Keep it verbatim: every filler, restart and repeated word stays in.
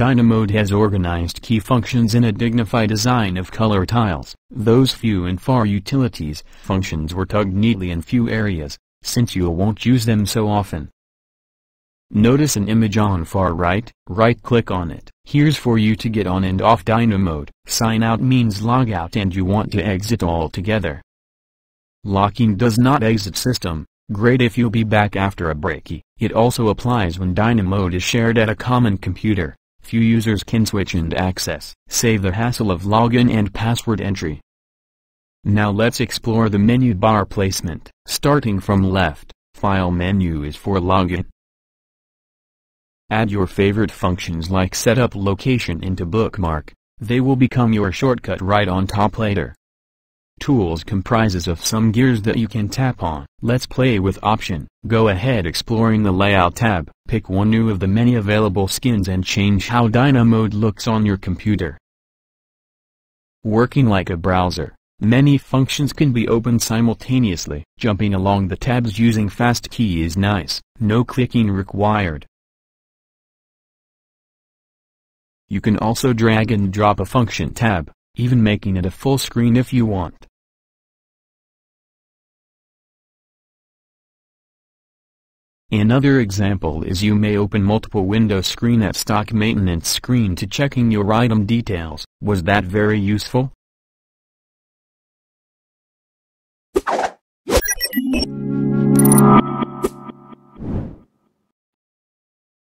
DynaMod has organized key functions in a dignified design of color tiles. Those few and far utilities functions were tugged neatly in few areas, since you won't use them so often. Notice an image on far right, right-click on it. Here's for you to get on and off DynaMod. Sign out means log out and you want to exit altogether. Locking does not exit system. Great if you'll be back after a breaky. It also applies when DynaMod is shared at a common computer. Few users can switch and access. Save the hassle of login and password entry. Now let's explore the menu bar placement. Starting from left, File menu is for login. Add your favorite functions like setup location into bookmark. They will become your shortcut right on top later. Tools comprises of some gears that you can tap on. Let's play with option. Go ahead exploring the layout tab. Pick one new of the many available skins and change how DynaMod looks on your computer. Working like a browser, many functions can be opened simultaneously. Jumping along the tabs using fast key is nice. No clicking required. You can also drag and drop a function tab, even making it a full screen if you want. Another example is you may open multiple window screen at stock maintenance screen to checking your item details. Was that very useful?